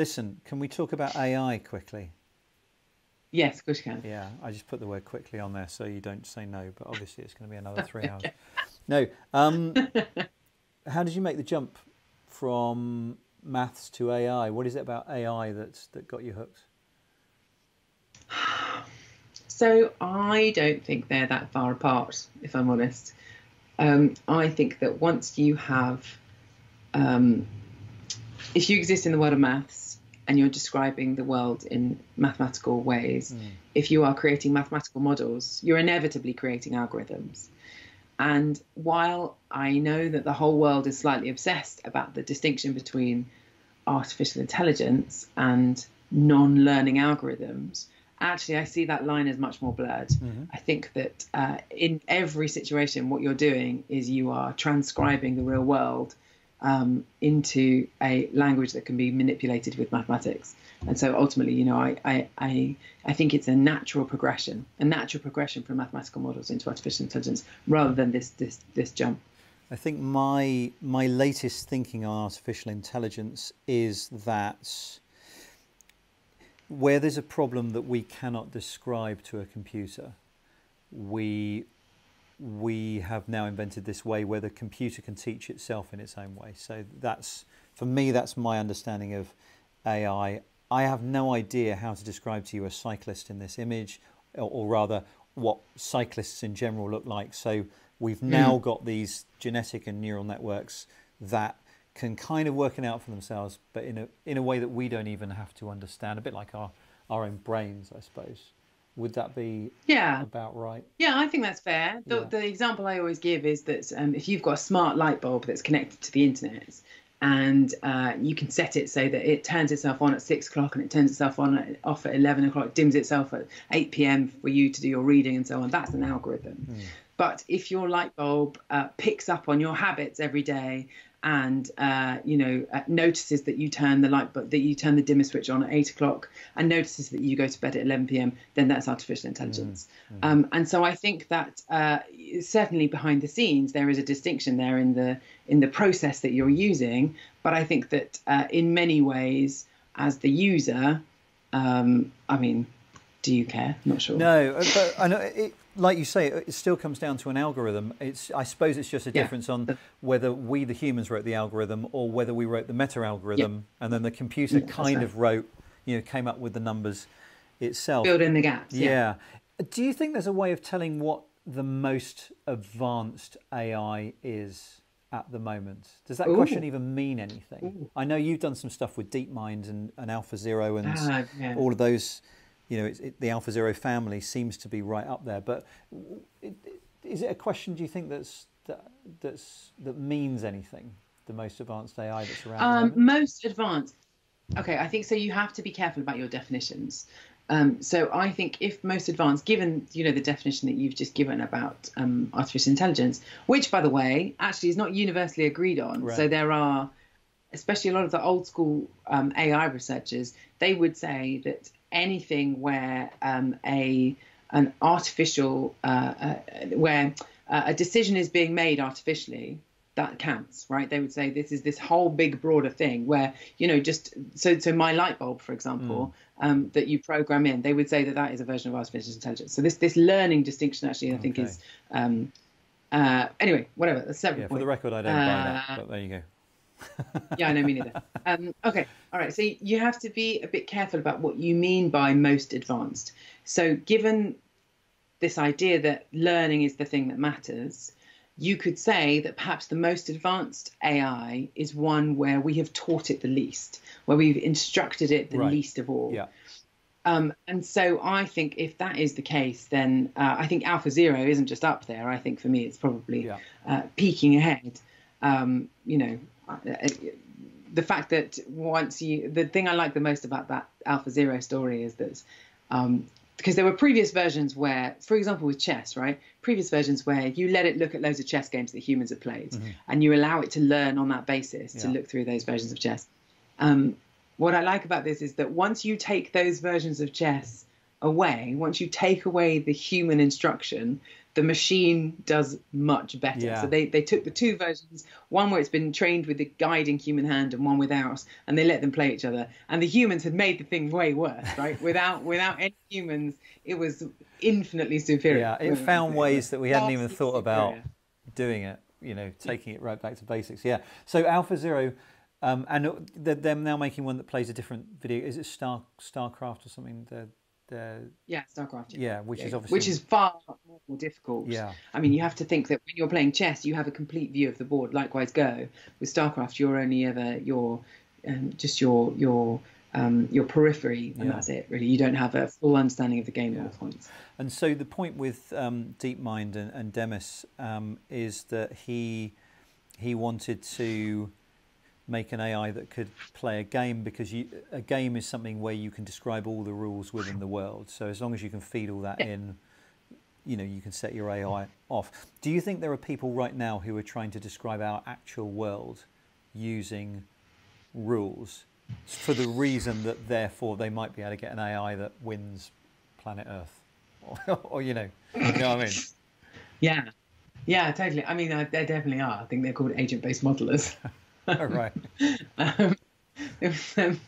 Listen, can we talk about AI quickly? Yes, of course you can. Yeah, I just put the word quickly on there so you don't say no, but obviously it's going to be another 3 hours. No. How did you make the jump from maths to AI? What is it about AI that got you hooked? So I don't think they're that far apart, if I'm honest. I think that once you have, if you exist in the world of maths, and you're describing the world in mathematical ways, if you are creating mathematical models, you're inevitably creating algorithms. And while I know that the whole world is slightly obsessed about the distinction between artificial intelligence and non-learning algorithms, actually I see that line as much more blurred. Mm-hmm. I think that in every situation, what you're doing is you are transcribing the real world into a language that can be manipulated with mathematics. And so ultimately, you know, I think it's a natural progression from mathematical models into artificial intelligence, rather than this jump. I think my latest thinking on artificial intelligence is that where there's a problem that we cannot describe to a computer, we have now invented this way where the computer can teach itself in its own way. So that's, for me, that's my understanding of AI. I have no idea how to describe to you a cyclist in this image, or rather what cyclists in general look like. So we've now got these genetic and neural networks that can kind of work it out for themselves, but in a way that we don't even have to understand, a bit like our own brains, I suppose. Would that be about right? Yeah, I think that's fair. The example I always give is that if you've got a smart light bulb that's connected to the internet, and you can set it so that it turns itself on at 6 o'clock and it turns itself off at 11 o'clock, dims itself at 8 p.m. for you to do your reading and so on, that's an algorithm. Mm. But if your light bulb picks up on your habits every day and notices that you turn the light, but that you turn the dimmer switch on at 8 o'clock, and notices that you go to bed at 11 p.m, then that's artificial intelligence. Mm-hmm. And so I think that certainly behind the scenes there is a distinction there in the process that you're using. But I think that in many ways, as the user, I mean, do you care? Not sure. No, but I know it. Like you say, it still comes down to an algorithm. I suppose it's just a difference on whether we, the humans, wrote the algorithm or whether we wrote the meta-algorithm and then the computer kind of wrote, you know, came up with the numbers itself. Build in the gaps. Yeah. Do you think there's a way of telling what the most advanced AI is at the moment? Does that question even mean anything? Ooh. I know you've done some stuff with DeepMind and AlphaZero and all of those. You know, the AlphaZero family seems to be right up there. But is it a question, do you think, that means anything? The most advanced AI that's around. Most advanced. Okay, I think so. You have to be careful about your definitions. So I think if most advanced, given, you know, the definition that you've just given about artificial intelligence, which, by the way, actually is not universally agreed on. Right. So there are, especially a lot of the old school AI researchers, they would say that anything where a decision is being made artificially, that counts, right? They would say this is this whole big broader thing where, you know, just so my light bulb, for example, that you program in, they would say that is a version of artificial intelligence. So this learning distinction actually, I think, is anyway, whatever. That's separate. Yeah, for the record, I don't buy that, but there you go. Yeah, I know, me neither. Okay, all right. So you have to be a bit careful about what you mean by most advanced. So given this idea that learning is the thing that matters, you could say that perhaps the most advanced AI is one where we have taught it the least, where we've instructed it the least of all. Yeah. And so I think if that is the case, then I think AlphaZero isn't just up there. I think for me, it's probably peeking ahead. You know, the fact that the thing I like the most about that AlphaZero story is that, because there were previous versions where, for example, with chess, right? Previous versions where you let it look at loads of chess games that humans have played, and you allow it to learn on that basis to look through those versions of chess. What I like about this is that once you take those versions of chess away, once you take away the human instruction, the machine does much better. Yeah. So they took the two versions, one where it's been trained with the guiding human hand and one without, and they let them play each other. And the humans had made the thing way worse, right? without any humans, it was infinitely superior. Yeah, it found ways that we hadn't even thought about doing it, you know, taking it right back to basics. Yeah. So AlphaZero, and they're now making one that plays a different video. Is it StarCraft or something? StarCraft. Yeah, which is far more difficult. Yeah, I mean, you have to think that when you're playing chess, you have a complete view of the board. Likewise, Go. With StarCraft, you're only ever your periphery, and that's it. Really, you don't have a full understanding of the game at all points. And so the point with DeepMind and Demis is that he wanted to make an AI that could play a game, because a game is something where you can describe all the rules within the world. So as long as you can feed all that in, you know, you can set your AI off. Do you think there are people right now who are trying to describe our actual world using rules for the reason that therefore they might be able to get an AI that wins planet Earth? Or you know what I mean? Yeah. Yeah, totally. I mean, there definitely are. I think they're called agent-based modelers. All right. I'm going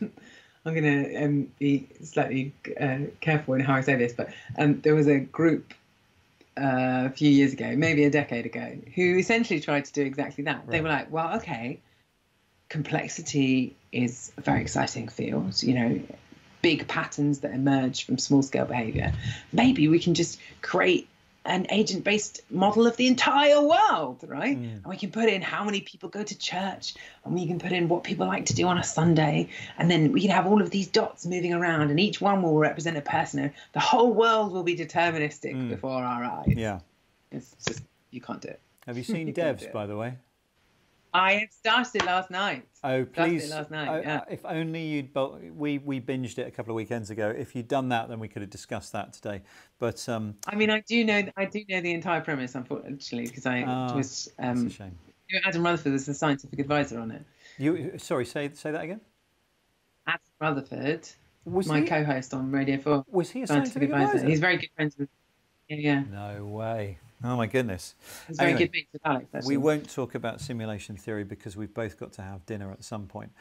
to be slightly careful in how I say this, but there was a group a few years ago, maybe a decade ago, who essentially tried to do exactly that. Right. They were like, well, okay, complexity is a very exciting field, you know, big patterns that emerge from small-scale behaviour. Maybe we can just create an agent-based model of the entire world, right? Yeah. And we can put in how many people go to church, and we can put in what people like to do on a Sunday, and then we can have all of these dots moving around, and each one will represent a person, and the whole world will be deterministic before our eyes. Yeah. It's just, you can't do it. Have you seen Devs, by the way? I have started it last night. Oh, please. Started it last night. Oh, yeah. If only you'd... We binged it a couple of weekends ago. If you'd done that, then we could have discussed that today. But I mean, I do know the entire premise, unfortunately, because I was... that's a shame. Adam Rutherford was the scientific advisor on it. Sorry, say that again? Adam Rutherford was my co-host on Radio 4. Was he a scientific advisor? He's very good friends with... Yeah. No way. Oh my goodness. It's very good meeting with Alex, actually. We won't talk about simulation theory because we've both got to have dinner at some point.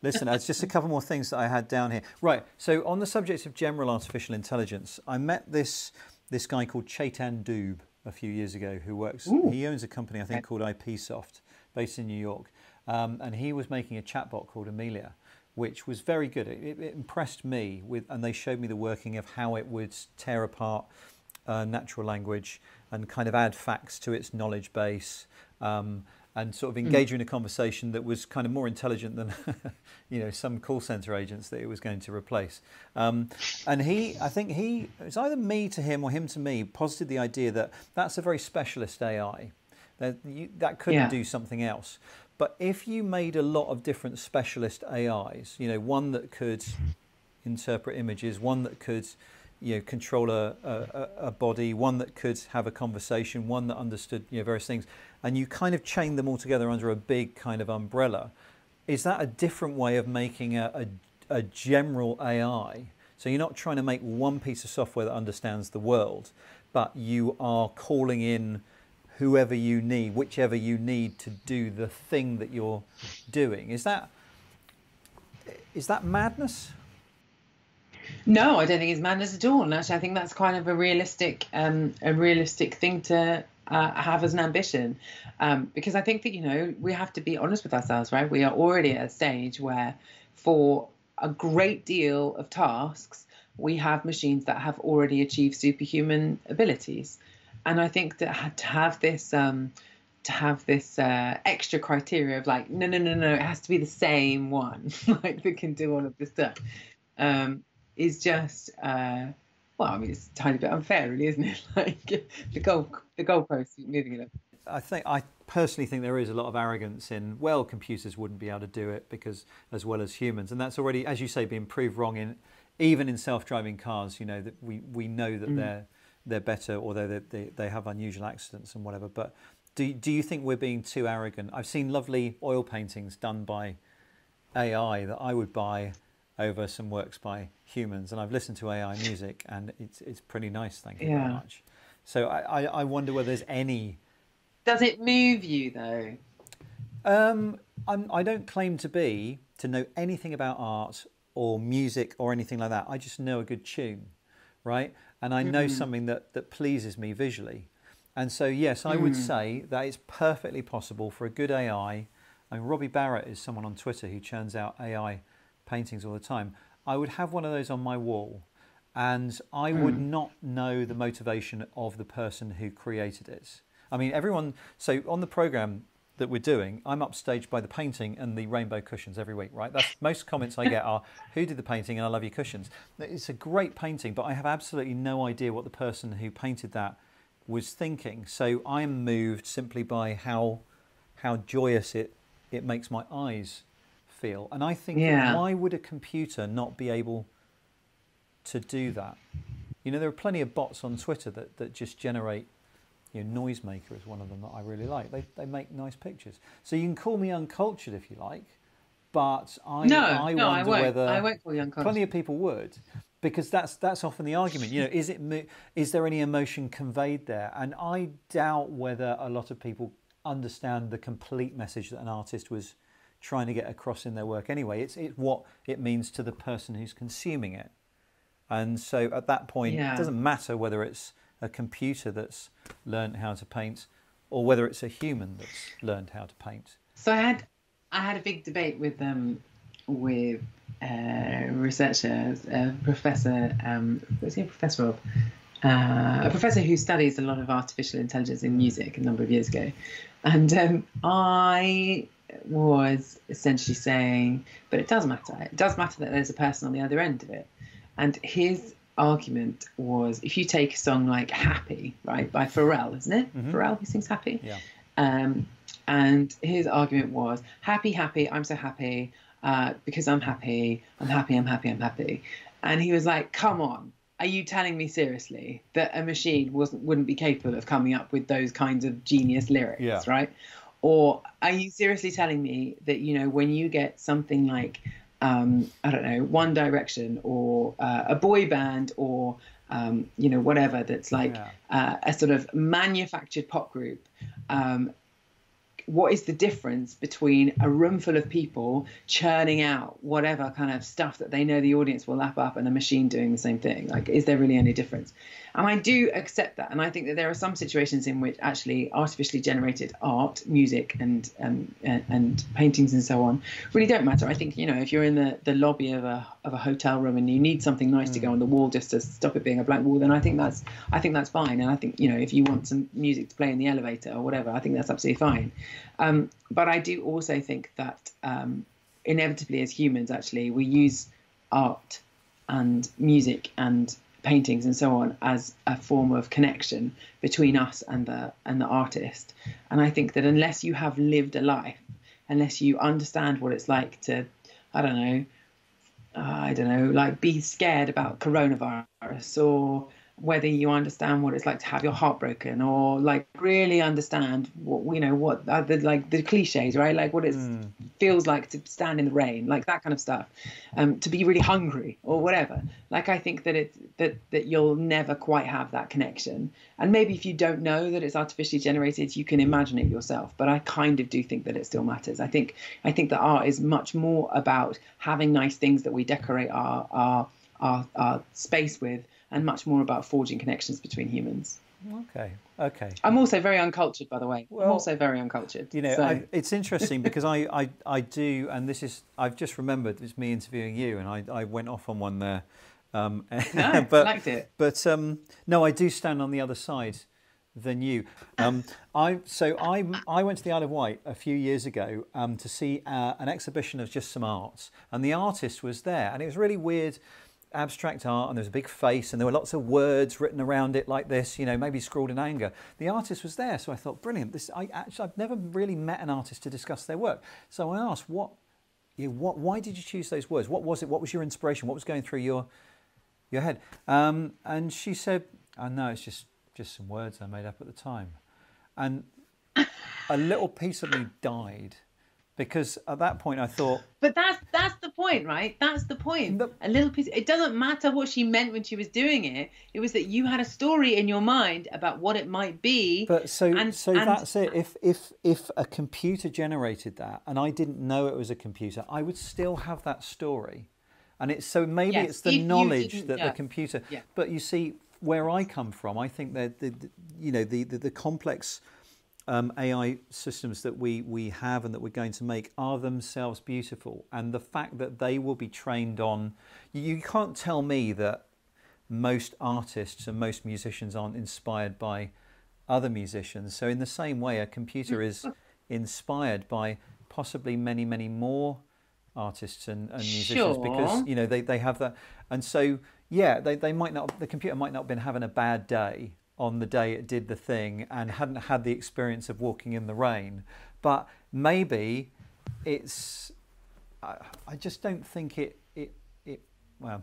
Listen, it's just a couple more things that I had down here. Right, so on the subject of general artificial intelligence, I met this guy called Chaitan Doob a few years ago who works... Ooh. He owns a company, I think, called IPsoft, based in New York. And he was making a chatbot called Amelia, which was very good. It impressed me, and they showed me the working of how it would tear apart natural language and kind of add facts to its knowledge base, and sort of engage in a conversation that was kind of more intelligent than you know, some call center agents that it was going to replace. And I think it's either me to him or him to me, posited the idea that that's a very specialist AI, that couldn't do something else. But if you made a lot of different specialist AIs, you know, one that could interpret images, one that could control a body, one that could have a conversation, one that understood various things, and you kind of chain them all together under a big kind of umbrella. Is that a different way of making a general AI? So you're not trying to make one piece of software that understands the world, but you are calling in whoever you need, whichever you need to do the thing that you're doing. Is that madness? No, I don't think it's madness at all. And actually, I think that's kind of a realistic thing to have as an ambition, because I think that, we have to be honest with ourselves, right? We are already at a stage where for a great deal of tasks, we have machines that have already achieved superhuman abilities. And I think that to have this extra criteria of like, no, it has to be the same one like that can do all of this stuff. Is just, well, I mean, it's a tiny bit unfair, really, isn't it? Like the goalposts moving it up. I personally think there is a lot of arrogance in, well, computers wouldn't be able to do it because, as well as humans, and that's already, as you say, being proved wrong even in self-driving cars. You know that we know that they're better, although they have unusual accidents and whatever. But do you think we're being too arrogant? I've seen lovely oil paintings done by AI that I would buy. over some works by humans, and I've listened to AI music, and it's pretty nice. Thank you very much. So I wonder whether there's any. Does it move you though? I don't claim to know anything about art or music or anything like that. I just know a good tune, right? And I know something that pleases me visually. And so, yes, I would say that it's perfectly possible for a good AI. I mean, Robbie Barrett is someone on Twitter who churns out AI paintings all the time. I would have one of those on my wall, and I would not know the motivation of the person who created it. I mean, everyone... So on the programme that we're doing, I'm upstaged by the painting and the rainbow cushions every week, right? That's, most comments I get are, who did the painting and I love your cushions. It's a great painting, but I have absolutely no idea what the person who painted that was thinking. So I'm moved simply by how joyous it makes my eyes feel. And I think, why would a computer not be able to do that? You know, there are plenty of bots on Twitter that just generate, you know, Noisemaker is one of them that I really like. They make nice pictures. So you can call me uncultured if you like, but I won't call you uncultured. Plenty of people would. Because that's often the argument, you know, is there any emotion conveyed there? And I doubt whether a lot of people understand the complete message that an artist was trying to get across in their work anyway. It's what it means to the person who's consuming it. And so at that point, it doesn't matter whether it's a computer that's learned how to paint or whether it's a human that's learned how to paint. So I had a big debate with them with researchers, a professor who studies a lot of artificial intelligence in music a number of years ago, and I was essentially saying, but it does matter. It does matter that there's a person on the other end of it. And his argument was, if you take a song like "Happy," right, by Pharrell, isn't it? Pharrell, who sings "Happy," and his argument was, "Happy, happy, I'm so happy." Because I'm happy, I'm happy, I'm happy, I'm happy. And he was like, come on, are you telling me seriously that a machine wouldn't be capable of coming up with those kinds of genius lyrics, right? Or are you seriously telling me that, you know, when you get something like, I don't know, One Direction or a boy band or, you know, whatever that's like a sort of manufactured pop group, what is the difference between a room full of people churning out whatever kind of stuff that they know the audience will lap up and a machine doing the same thing? Like, is there really any difference? And I do accept that. And I think that there are some situations in which actually artificially generated art, music and paintings and so on really don't matter. I think, you know, if you're in the lobby of a hotel room and you need something nice to go on the wall just to stop it being a blank wall, then I think that's fine. And I think, you know, if you want some music to play in the elevator or whatever, I think that's absolutely fine. But I do also think that inevitably as humans, actually, we use art and music and paintings and so on as a form of connection between us and the artist. And I think that unless you have lived a life, unless you understand what it's like to, I don't know, like be scared about coronavirus, or whether you understand what it's like to have your heart broken, or like really understand what, you know, what are the, like the cliches, right? Like what it feels like to stand in the rain, like that kind of stuff, to be really hungry or whatever. Like, I think that that you'll never quite have that connection. And maybe if you don't know that it's artificially generated, you can imagine it yourself. But I kind of do think that it still matters. I think that art is much more about having nice things that we decorate our space with, and much more about forging connections between humans. Okay. I'm also very uncultured, by the way. Well, I'm also very uncultured. You know, so. It's interesting because I do, and this is, I've just remembered, it's me interviewing you, and I went off on one there. No, but, I liked it. But no, I do stand on the other side than you. So I went to the Isle of Wight a few years ago to see an exhibition of just some arts, and the artist was there, and it was really weird. Abstract art, and there was a big face and there were lots of words written around it like this, you know, maybe scrawled in anger. The artist was there, so I thought, brilliant. I've never really met an artist to discuss their work. So I asked, why did you choose those words? What was it? What was your inspiration? What was going through your head? And she said, oh, no, it's just some words I made up at the time. And a little piece of me died. because at that point I thought... But that's the point, right? That's the point. A little piece... It doesn't matter what she meant when she was doing it. It was that you had a story in your mind about what it might be. But so that's it. If a computer generated that and I didn't know it was a computer, I would still have that story. And it's so maybe yes, it's the knowledge that the computer... Yeah. But you see, where I come from, I think that the complex... AI systems that we have and that we're going to make are themselves beautiful, and the fact that they will be trained on, you can't tell me that most artists and most musicians aren't inspired by other musicians. So in the same way, a computer is inspired by possibly many, many more artists and musicians because they have that, and so they might not, the computer might not have been having a bad day on the day it did the thing and hadn't had the experience of walking in the rain. But maybe it's, I just don't think it well,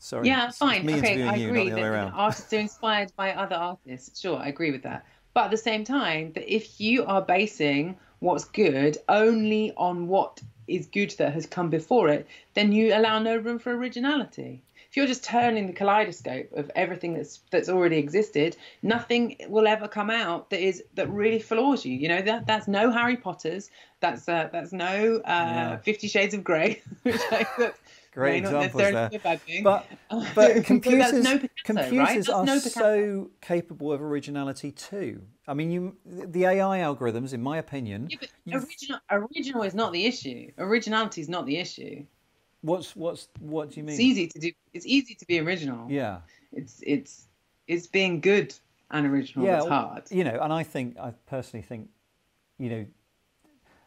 sorry. Yeah, fine, okay, I agree that artists are inspired by other artists. Sure, I agree with that. But at the same time, that if you are basing what's good only on what is good that has come before it, then you allow no room for originality. If you're just turning the kaleidoscope of everything that's already existed, nothing will ever come out that really floors you. You know, that's no Harry Potter's. That's no 50 Shades of Grey. Which great examples there. But computers, so computers right? are so capable of originality too. I mean, the AI algorithms, in my opinion. Yeah, but original is not the issue. Originality is not the issue. What do you mean? It's easy to do. It's easy to be original. Yeah. It's being good and original that's hard. You know, and I personally think,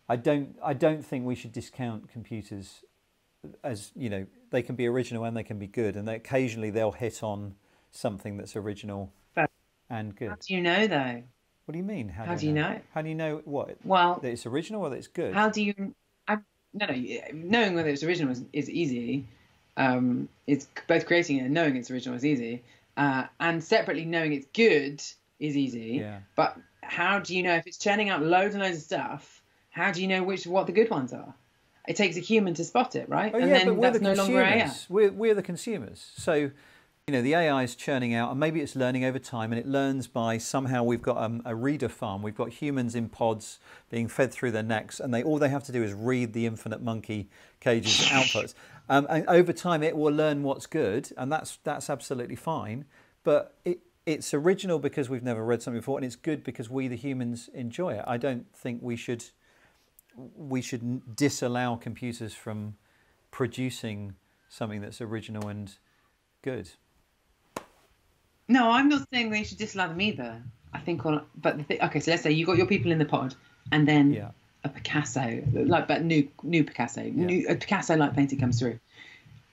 I don't think we should discount computers as, they can be original and they can be good, and occasionally they'll hit on something that's original and good. How do you know though? What do you mean? How do you know? How do you know what? Well, that it's original or that it's good? How do you? No, knowing whether it's original is easy. It's both creating it and knowing it's original is easy. And separately, knowing it's good is easy. Yeah. But how do you know if it's churning out loads and loads of stuff? How do you know what the good ones are? It takes a human to spot it, right? Oh, and then that's no longer AI. We're the consumers. So, the AI is churning out, and maybe it's learning over time, and it learns by somehow we've got a reader farm. We've got humans in pods being fed through their necks, and all they have to do is read the infinite monkey cage's outputs. And over time, it will learn what's good, and that's absolutely fine. But it's original because we've never read something before, and it's good because we, the humans, enjoy it. I don't think we should disallow computers from producing something that's original and good. No, I'm not saying they should disallow them either. I think, okay. So let's say you got your people in the pod, and then a Picasso, but new Picasso, a Picasso-like painting comes through,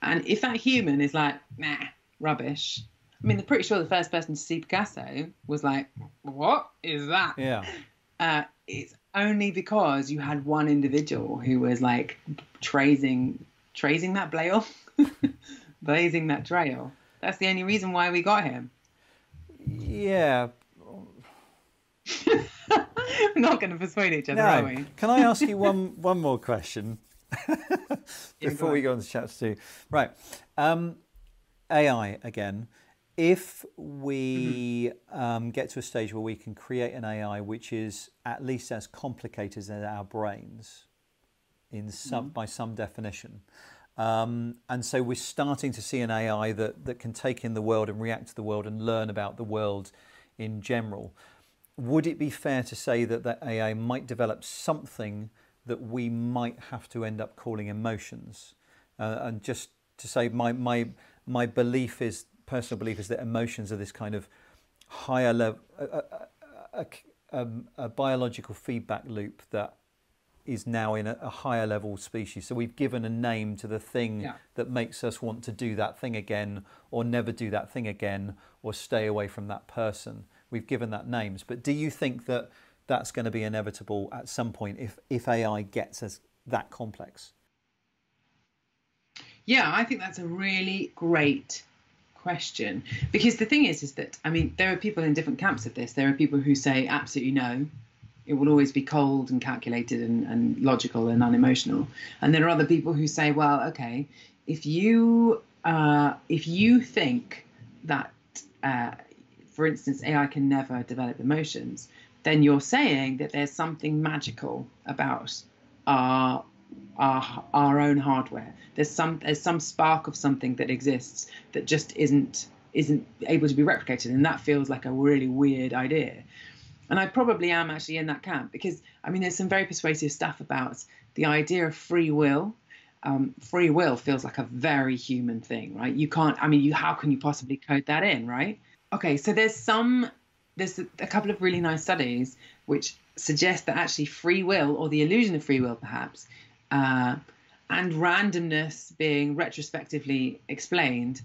and if that human is like, nah, rubbish. I mean, they're pretty sure the first person to see Picasso was like, what is that? Yeah. It's only because you had one individual who was like tracing that trail, blazing that trail. That's the only reason why we got him. Yeah. We're not going to persuade each other, are we? Can I ask you one more question before we go on to chapter 2? Right. AI again. If we get to a stage where we can create an AI which is at least as complicated as our brains in by some definition, and so we're starting to see an AI that can take in the world and react to the world and learn about the world in general. Would it be fair to say that AI might develop something that we might have to end up calling emotions? And just to say my belief is, personal belief is that emotions are this kind of higher level, a biological feedback loop that is now in a higher level species. So we've given a name to the thing that makes us want to do that thing again, or never do that thing again, or stay away from that person. We've given that names. But do you think that that's going to be inevitable at some point if AI gets as that complex? Yeah, I think that's a really great question. Because the thing is that, I mean, there are people in different camps of this. There are people who say absolutely no. it will always be cold and calculated and logical and unemotional. And there are other people who say, well, okay, if you think that, for instance, AI can never develop emotions, then you're saying that there's something magical about our own hardware. There's some spark of something that exists that just isn't able to be replicated, and that feels like a really weird idea. And I probably am actually in that camp, because I mean, there's some very persuasive stuff about the idea of free will. Free will feels like a very human thing, right? You can't, I mean, how can you possibly code that in, right? Okay, so there's a couple of really nice studies which suggest that actually free will, or the illusion of free will perhaps, and randomness being retrospectively explained,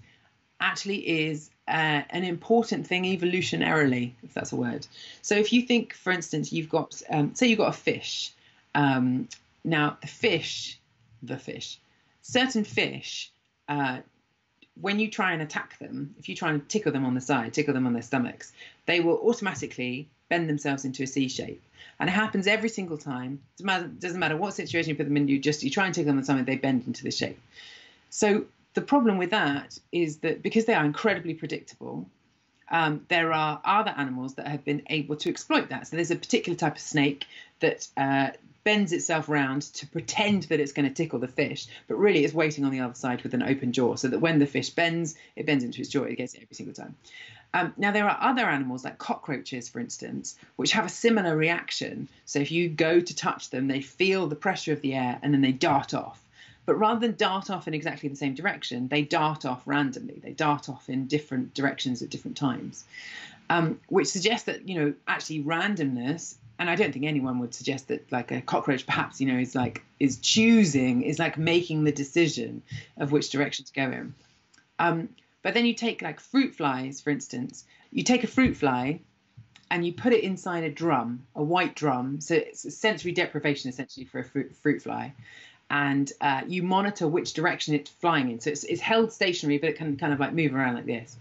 actually is an important thing evolutionarily, if that's a word. So if you think, for instance, you've got, say you've got a fish. Now certain fish, when you try and attack them, if you try and tickle them on the side, tickle them on their stomachs, they will automatically bend themselves into a C shape. And it happens every single time. It doesn't matter what situation you put them in, you try and tickle them on something, they bend into the shape. So the problem with that is that because they are incredibly predictable, there are other animals that have been able to exploit that. So there's a particular type of snake that bends itself round to pretend that it's going to tickle the fish, but really it's waiting on the other side with an open jaw, so that when the fish bends, it bends into its jaw, it gets it every single time. Now, there are other animals, like cockroaches, for instance, which have a similar reaction. So if you go to touch them, they feel the pressure of the air, and then they dart off. But rather than dart off in exactly the same direction, they dart off randomly. They dart off in different directions at different times, which suggests that, you know, actually randomness, and I don't think anyone would suggest that, like, a cockroach perhaps, you know, is making the decision of which direction to go in. But then you take, like, fruit flies, for instance. You take a fruit fly and you put it inside a drum, a white drum. So it's a sensory deprivation, essentially, for a fruit fly. And you monitor which direction it's flying in. So it's held stationary, but it can kind of, like, move around like this.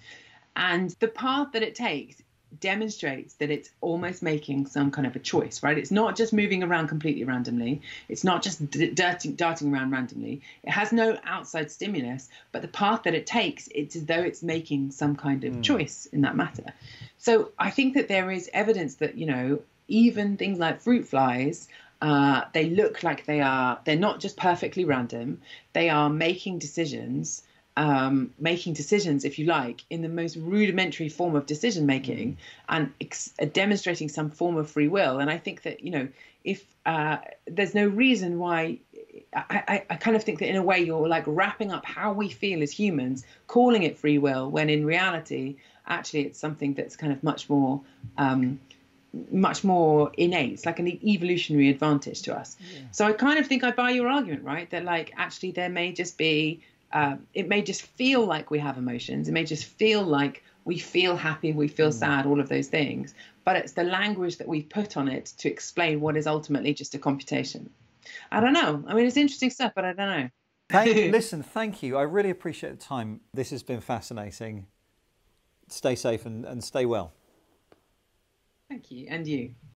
And the path that it takes demonstrates that it's almost making some kind of a choice, right? It's not just moving around completely randomly. It's not just darting around randomly. It has no outside stimulus, but the path that it takes, it's as though it's making some kind of choice in that matter. So I think that there is evidence that, you know, even things like fruit flies, they look like they're not just perfectly random. They are making decisions. Making decisions, if you like, in the most rudimentary form of decision making, and demonstrating some form of free will. And I think that, you know, if there's no reason why, I kind of think that in a way you're, like, wrapping up how we feel as humans, calling it free will, when in reality, actually, it's something that's kind of much more innate. It's like an evolutionary advantage to us. Yeah. So I kind of think I buy your argument, right? That, like, actually there may just be, it may just feel like we have emotions. It may just feel like we feel happy, we feel sad, all of those things. But it's the language that we put on it to explain what is ultimately just a computation. I don't know. I mean, it's interesting stuff, but I don't know. Listen, thank you. I really appreciate the time. This has been fascinating. Stay safe and stay well. Thank you. And you.